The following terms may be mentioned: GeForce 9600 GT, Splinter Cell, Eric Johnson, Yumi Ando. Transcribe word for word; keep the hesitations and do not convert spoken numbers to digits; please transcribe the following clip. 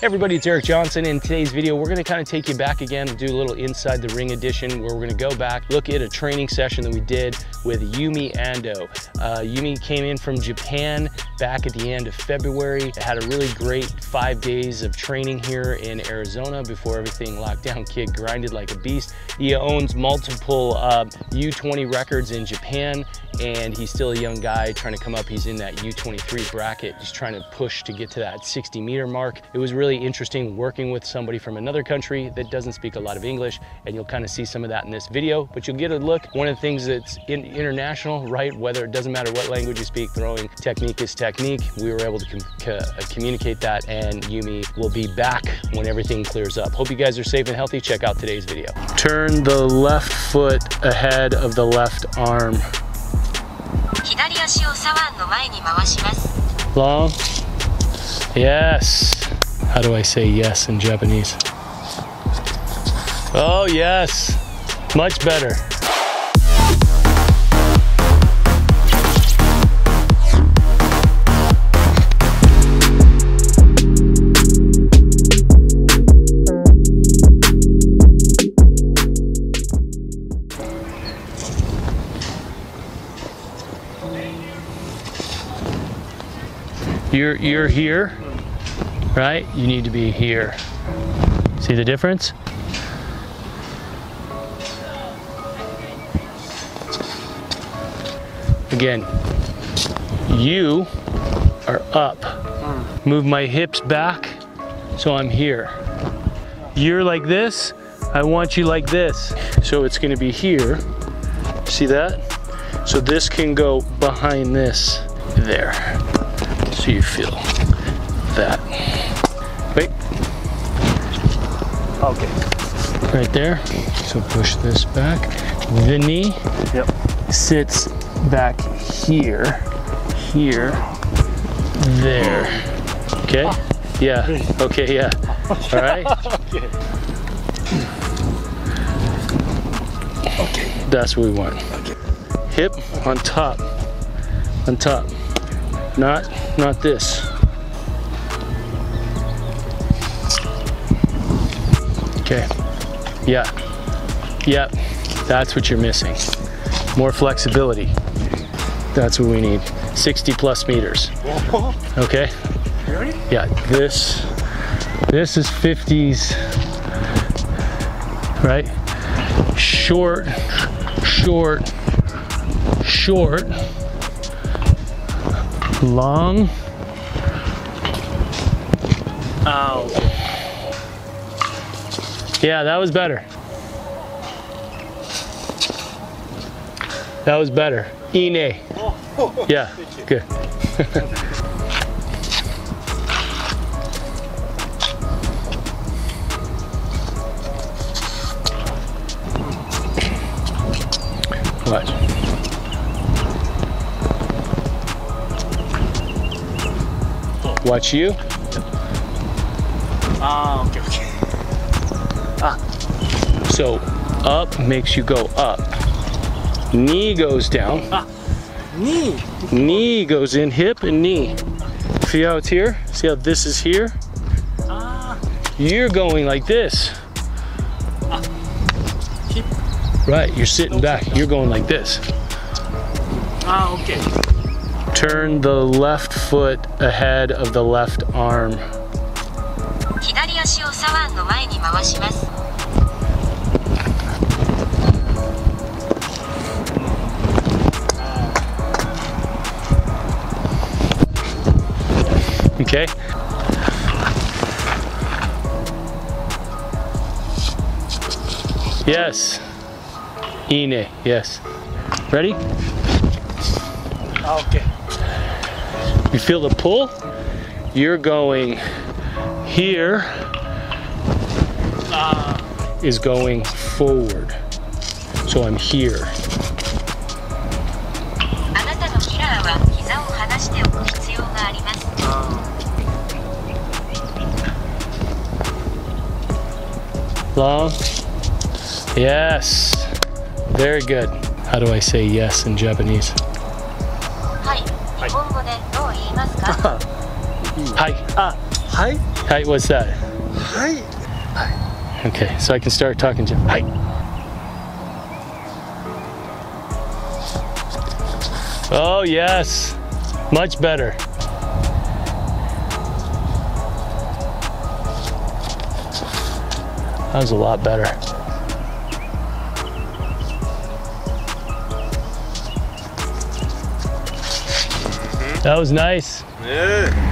Hey everybody, it's Eric Johnson. In today's video, we're gonna kind of take you back again and do a little Inside the Ring edition where we're gonna go back, look at a training session that we did with Yumi Ando. Uh, Yumi came in from Japan back at the end of February. Had a really great five days of training here in Arizona before everything locked down. Kid grinded like a beast. He owns multiple uh, U twenty records in Japan, and he's still a young guy trying to come up. He's in that U twenty-three bracket, just trying to push to get to that sixty meter mark. It was really interesting working with somebody from another country that doesn't speak a lot of English, and you'll kind of see some of that in this video, but you'll get a look. One of the things that's in international, right, whether it doesn't matter what language you speak, throwing technique is technique. We were able to com co communicate that, and Yumi will be back when everything clears up. Hope you guys are safe and healthy. Check out today's video. Turn the left foot ahead of the left arm. Long. Yes. How do I say yes in Japanese? Oh yes, much better. You're, you're here? Right? You need to be here. See the difference? Again, you are up. Move my hips back so I'm here. You're like this, I want you like this. So it's gonna be here, see that? So this can go behind this, there. So you feel that. Wait. Okay. Right there. So push this back. The knee yep. sits back here, here, there. Okay? Yeah. Okay, yeah. All right? Okay. That's what we want. Okay. Hip on top, on top. Not, not this. Okay, yeah, yeah, that's what you're missing. More flexibility, that's what we need. sixty plus meters, okay? Really? Yeah, this, this is fifties, right? Short, short, short, long, ow. Yeah, that was better. That was better. Ine. Yeah, good. Watch. Watch you. Ah, okay, okay. Ah. So up makes you go up. Knee goes down. Ah. Knee. Knee goes in, hip and knee. See how it's here? See how this is here? Ah. You're going like this. Ah. Hip. Right, you're sitting back. You're going like this. Ah, okay. Turn the left foot ahead of the left arm. Okay. Yes. Ine. Yes. Ready? Okay. You feel the pull? You're going here. Uh, is going forward. So I'm here. Long. Yes. Very good. How do I say yes in Japanese? Hi. Hi. Hi. Hi. Height, what's that? Height. Height. Okay, so I can start talking to him. Height. Oh yes, much better. That was a lot better. That was nice. Yeah.